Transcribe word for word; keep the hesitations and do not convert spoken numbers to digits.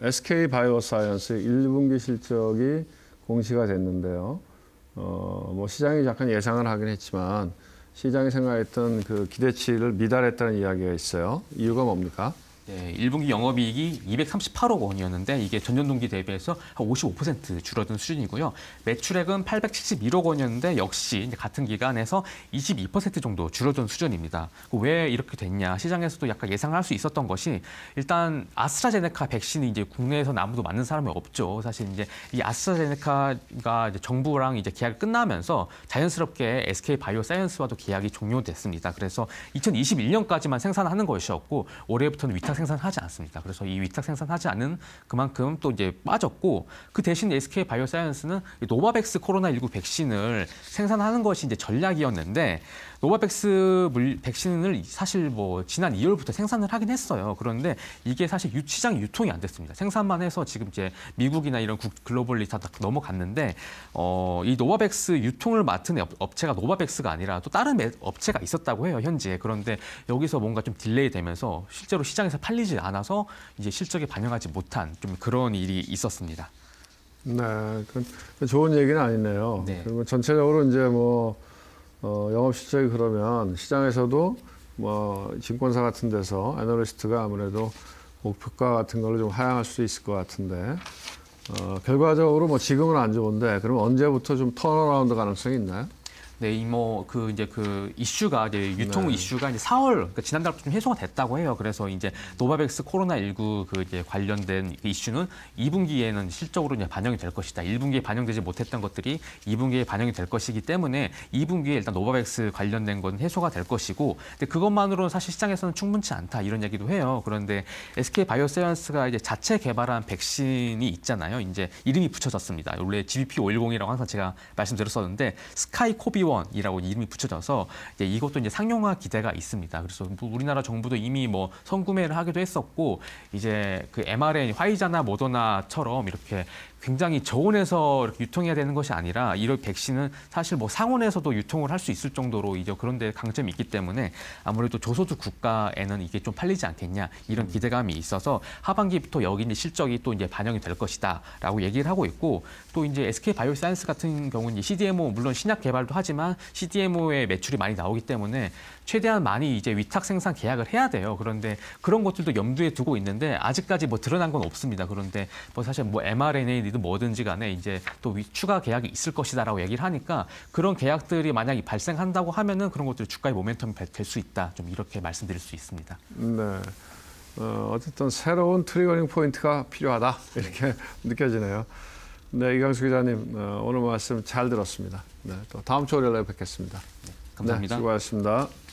에스케이바이오사이언스 일 분기 실적이 공시가 됐는데요. 어, 뭐 시장이 약간 예상을 하긴 했지만 시장이 생각했던 그 기대치를 미달했다는 이야기가 있어요. 이유가 뭡니까? 네, 일 분기 영업이익이 이백삼십팔억 원이었는데 이게 전년 동기 대비해서 한 오십오 퍼센트 줄어든 수준이고요. 매출액은 팔백칠십일억 원이었는데 역시 이제 같은 기간에서 이십이 퍼센트 정도 줄어든 수준입니다. 왜 이렇게 됐냐? 시장에서도 약간 예상할 수 있었던 것이 일단 아스트라제네카 백신이 이제 국내에서는 아무도 맞는 사람이 없죠. 사실 이제 이 아스트라제네카가 이제 정부랑 이제 계약이 끝나면서 자연스럽게 에스케이바이오사이언스와도 계약이 종료됐습니다. 그래서 이천이십일 년까지만 생산하는 것이었고 올해부터는 위탁 생산하지 않습니다. 그래서 이 위탁 생산하지 않은 그만큼 또 이제 빠졌고 그 대신 에스케이바이오사이언스는 노바백스 코로나 십구 백신을 생산하는 것이 이제 전략이었는데 노바백스 물, 백신을 사실 뭐 지난 이월부터 생산을 하긴 했어요. 그런데 이게 사실 유, 시장 유통이 안 됐습니다. 생산만 해서 지금 이제 미국이나 이런 국, 글로벌리 다 넘어갔는데 어, 이 노바백스 유통을 맡은 업, 업체가 노바백스가 아니라 또 다른 매, 업체가 있었다고 해요, 현재. 그런데 여기서 뭔가 좀 딜레이 되면서 실제로 시장에서 팔리지 않아서 이제 실적에 반영하지 못한 좀 그런 일이 있었습니다. 네, 그건 좋은 얘기는 아니네요. 네. 그리고 전체적으로 이제 뭐 어, 영업 실적이 그러면 시장에서도 뭐 증권사 같은 데서 애널리스트가 아무래도 목표가 같은 걸로 좀 하향할 수도 있을 것 같은데 어, 결과적으로 뭐 지금은 안 좋은데 그럼 언제부터 좀 턴어라운드 가능성이 있나요? 네, 이 뭐 그 이제 그 이슈가 이제 유통 네. 이슈가 이제 사월 그러니까 지난달부터 좀 해소가 됐다고 해요. 그래서 이제 노바백스 코로나 십구 그 이제 관련된 그 이슈는 이 분기에는 실적으로 이제 반영이 될 것이다. 일 분기에 반영되지 못했던 것들이 이 분기에 반영이 될 것이기 때문에 이 분기에 일단 노바백스 관련된 건 해소가 될 것이고, 근데 그것만으로는 사실 시장에서는 충분치 않다 이런 얘기도 해요. 그런데 에스케이바이오사이언스가 이제 자체 개발한 백신이 있잖아요. 이제 이름이 붙여졌습니다. 원래 지비피 오백십이라고 항상 제가 말씀드렸었는데 스카이코비 이라고 이름이 붙여져서 이제 이것도 이제 상용화 기대가 있습니다. 그래서 우리나라 정부도 이미 뭐 선구매를 하기도 했었고 이제 그 엠알에이나 화이자나 모더나처럼 이렇게 굉장히 저온에서 이렇게 유통해야 되는 것이 아니라 이런 백신은 사실 뭐 상온에서도 유통을 할 수 있을 정도로 이제 그런 데 강점이 있기 때문에 아무래도 저소득 국가에는 이게 좀 팔리지 않겠냐 이런 기대감이 있어서 하반기부터 여기 이제 실적이 또 이제 반영이 될 것이다라고 얘기를 하고 있고, 또 이제 에스케이바이오사이언스 같은 경우는 씨디엠오 물론 신약 개발도 하지만 씨디엠오의 매출이 많이 나오기 때문에 최대한 많이 이제 위탁 생산 계약을 해야 돼요. 그런데 그런 것들도 염두에 두고 있는데 아직까지 뭐 드러난 건 없습니다. 그런데 뭐 사실 뭐 엠알에이나 뭐든지 간에 이제 또 추가 계약이 있을 것이다라고 얘기를 하니까 그런 계약들이 만약에 발생한다고 하면은 그런 것들이 주가의 모멘텀이 될 수 있다. 좀 이렇게 말씀드릴 수 있습니다. 네, 어, 어쨌든 새로운 트리거링 포인트가 필요하다 이렇게 느껴지네요. 네, 이광수 기자님 오늘 말씀 잘 들었습니다. 네, 또 다음 주 월요일에 뵙겠습니다. 네, 감사합니다. 네, 수고하셨습니다.